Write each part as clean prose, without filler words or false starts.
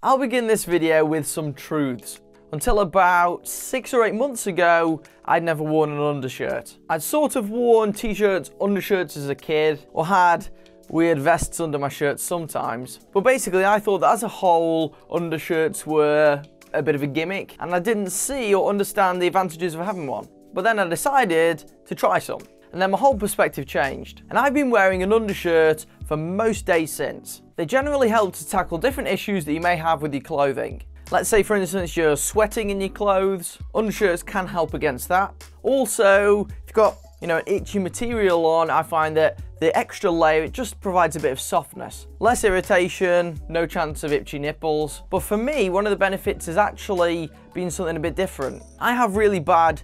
I'll begin this video with some truths. Until about 6 or 8 months ago, I'd never worn an undershirt. I'd sort of worn t-shirts, undershirts as a kid, or had weird vests under my shirts sometimes. But basically, I thought that as a whole, undershirts were a bit of a gimmick, and I didn't see or understand the advantages of having one. But then I decided to try some, and then my whole perspective changed. And I've been wearing an undershirt for most days since. They generally help to tackle different issues that you may have with your clothing. Let's say, for instance, you're sweating in your clothes. Undershirts can help against that. Also, if you've got, an itchy material on, I find that the extra layer, it just provides a bit of softness. Less irritation, no chance of itchy nipples. But for me, one of the benefits is actually being something a bit different. I have really bad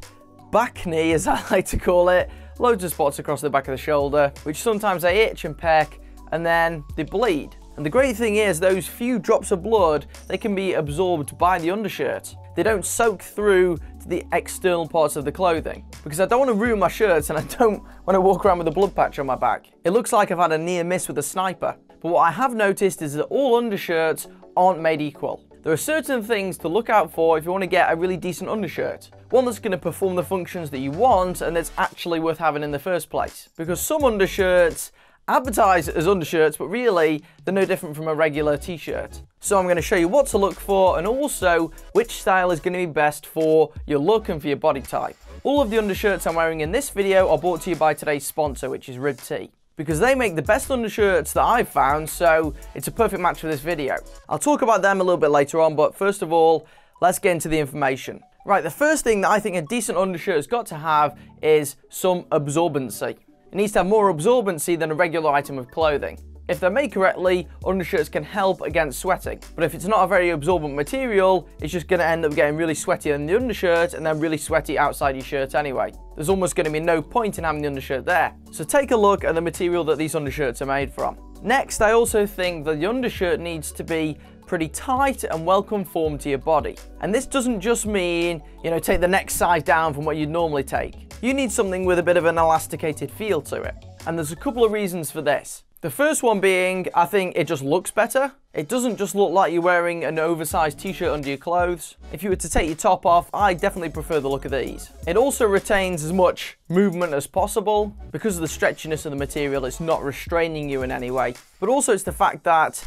back knee, as I like to call it. Loads of spots across the back of the shoulder, which sometimes they itch and peck, and then they bleed. And the great thing is, those few drops of blood, they can be absorbed by the undershirt. They don't soak through to the external parts of the clothing, because I don't want to ruin my shirts, and I don't want to walk around with a blood patch on my back. It looks like I've had a near miss with a sniper. But what I have noticed is that all undershirts aren't made equal. There are certain things to look out for if you want to get a really decent undershirt. One that's going to perform the functions that you want and that's actually worth having in the first place. Because some undershirts advertise as undershirts, but really they're no different from a regular t-shirt. So I'm going to show you what to look for and also which style is going to be best for your look and for your body type. All of the undershirts I'm wearing in this video are brought to you by today's sponsor, which is RibbedTee, because they make the best undershirts that I've found, so it's a perfect match for this video. I'll talk about them a little bit later on, but first of all, let's get into the information. Right, the first thing that I think a decent undershirt has got to have is some absorbency. It needs to have more absorbency than a regular item of clothing. If they're made correctly, undershirts can help against sweating. But if it's not a very absorbent material, it's just going to end up getting really sweaty in the undershirt and then really sweaty outside your shirt anyway. There's almost going to be no point in having the undershirt there. So take a look at the material that these undershirts are made from. Next, I also think that the undershirt needs to be pretty tight and well conformed to your body. And this doesn't just mean, take the next size down from what you'd normally take. You need something with a bit of an elasticated feel to it. And there's a couple of reasons for this. The first one being, I think it just looks better. It doesn't just look like you're wearing an oversized t-shirt under your clothes. If you were to take your top off, I definitely prefer the look of these. It also retains as much movement as possible. Because of the stretchiness of the material, it's not restraining you in any way. But also it's the fact that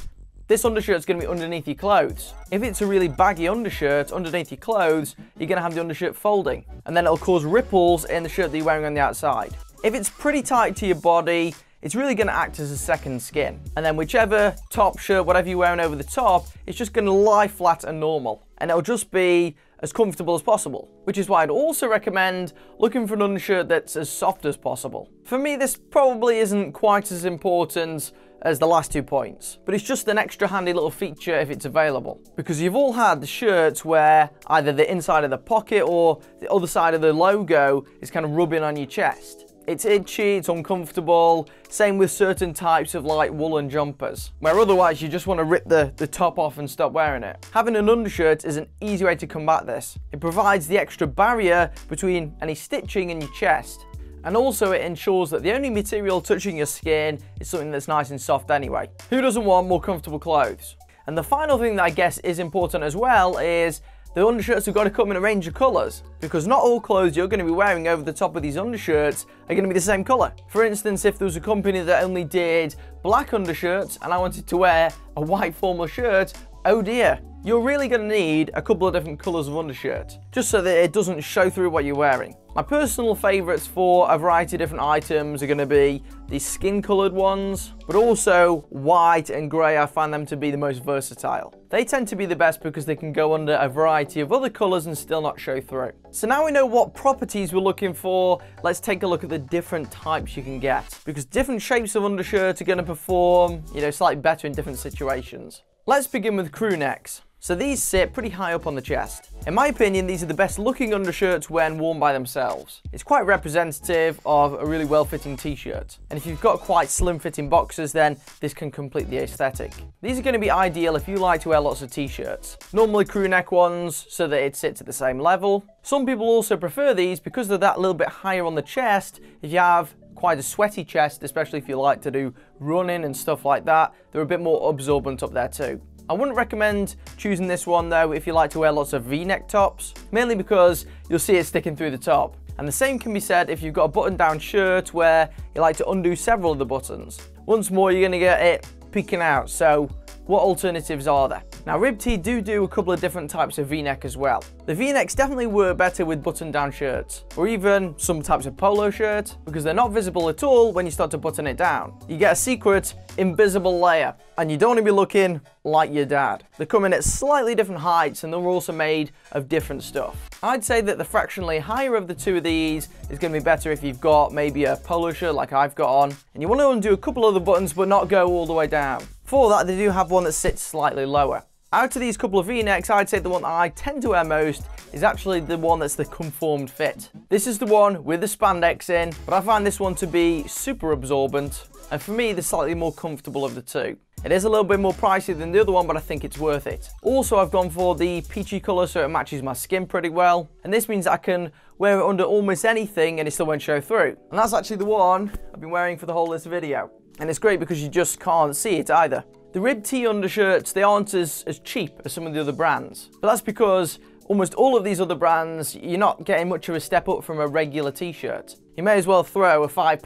this undershirt's gonna be underneath your clothes. If it's a really baggy undershirt underneath your clothes, you're gonna have the undershirt folding. And then it'll cause ripples in the shirt that you're wearing on the outside. If it's pretty tight to your body, it's really going to act as a second skin. And then whichever top, shirt, whatever you're wearing over the top, it's just going to lie flat and normal. And it'll just be as comfortable as possible. Which is why I'd also recommend looking for an undershirt that's as soft as possible. For me, this probably isn't quite as important as the last 2 points. But it's just an extra handy little feature if it's available. Because you've all had the shirts where either the inside of the pocket or the other side of the logo is kind of rubbing on your chest. It's itchy, it's uncomfortable, same with certain types of like woolen jumpers, where otherwise you just want to rip the top off and stop wearing it. Having an undershirt is an easy way to combat this. It provides the extra barrier between any stitching and your chest. And also it ensures that the only material touching your skin is something that's nice and soft anyway. Who doesn't want more comfortable clothes? And the final thing that I guess is important as well is the undershirts have got to come in a range of colours, because not all clothes you're going to be wearing over the top of these undershirts are going to be the same colour. For instance, if there was a company that only did black undershirts and I wanted to wear a white formal shirt, oh dear, you're really going to need a couple of different colours of undershirt, just so that it doesn't show through what you're wearing. My personal favourites for a variety of different items are going to be these skin coloured ones, but also white and grey. I find them to be the most versatile. They tend to be the best because they can go under a variety of other colours and still not show through. So now we know what properties we're looking for, let's take a look at the different types you can get. Because different shapes of undershirts are going to perform, slightly better in different situations. Let's begin with crew necks. So these sit pretty high up on the chest. In my opinion, these are the best looking undershirts when worn by themselves. It's quite representative of a really well-fitting t-shirt. And if you've got quite slim fitting boxers, then this can complete the aesthetic. These are going to be ideal if you like to wear lots of t-shirts. Normally crew neck ones so that it sits at the same level. Some people also prefer these because they're that little bit higher on the chest. If you have quite a sweaty chest, especially if you like to do running and stuff like that, they're a bit more absorbent up there too. I wouldn't recommend choosing this one though if you like to wear lots of V-neck tops, mainly because you'll see it sticking through the top. And the same can be said if you've got a button-down shirt where you like to undo several of the buttons. Once more, you're gonna get it peeking out, so what alternatives are there? Now, RibbedTee do a couple of different types of V-neck as well. The V-necks definitely work better with button-down shirts, or even some types of polo shirt, because they're not visible at all when you start to button it down. You get a secret, invisible layer, and you don't want to be looking like your dad. They come in at slightly different heights, and they're also made of different stuff. I'd say that the fractionally higher of the two of these is going to be better if you've got maybe a polo shirt like I've got on, and you want to undo a couple of the buttons but not go all the way down. For that, they do have one that sits slightly lower. Out of these couple of V-necks, I'd say the one that I tend to wear most is actually the one that's the conformed fit. This is the one with the spandex in, but I find this one to be super absorbent, and for me, the slightly more comfortable of the two. It is a little bit more pricey than the other one, but I think it's worth it. Also, I've gone for the peachy colour, so it matches my skin pretty well, and this means I can wear it under almost anything and it still won't show through. And that's actually the one I've been wearing for the whole of this video. And it's great because you just can't see it either. The RibbedTee undershirts, they aren't as cheap as some of the other brands. But that's because almost all of these other brands, you're not getting much of a step up from a regular t-shirt. You may as well throw a £5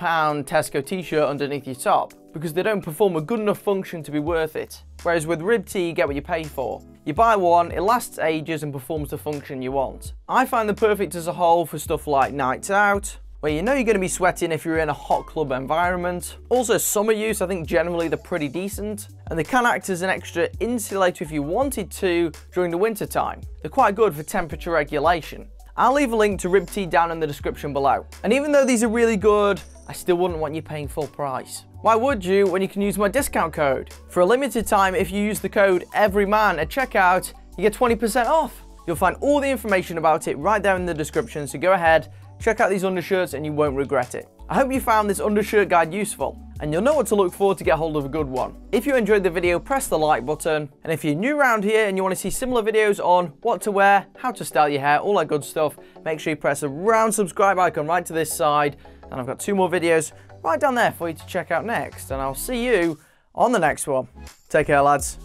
Tesco t-shirt underneath your top, because they don't perform a good enough function to be worth it. Whereas with RibbedTee, you get what you pay for. You buy one, it lasts ages and performs the function you want. I find them perfect as a whole for stuff like nights out, where you know you're going to be sweating if you're in a hot club environment. Also summer use, I think generally they're pretty decent, and they can act as an extra insulator if you wanted to during the winter time. They're quite good for temperature regulation. I'll leave a link to RibbedTee down in the description below. And even though these are really good, I still wouldn't want you paying full price. Why would you when you can use my discount code? For a limited time, if you use the code EVERYMAN at checkout, you get 20% off. You'll find all the information about it right there in the description, so go ahead, check out these undershirts and you won't regret it. I hope you found this undershirt guide useful, and you'll know what to look for to get hold of a good one. If you enjoyed the video, press the like button, and if you're new around here and you want to see similar videos on what to wear, how to style your hair, all that good stuff, make sure you press the round subscribe icon right to this side, and I've got 2 more videos right down there for you to check out next, and I'll see you on the next one. Take care, lads.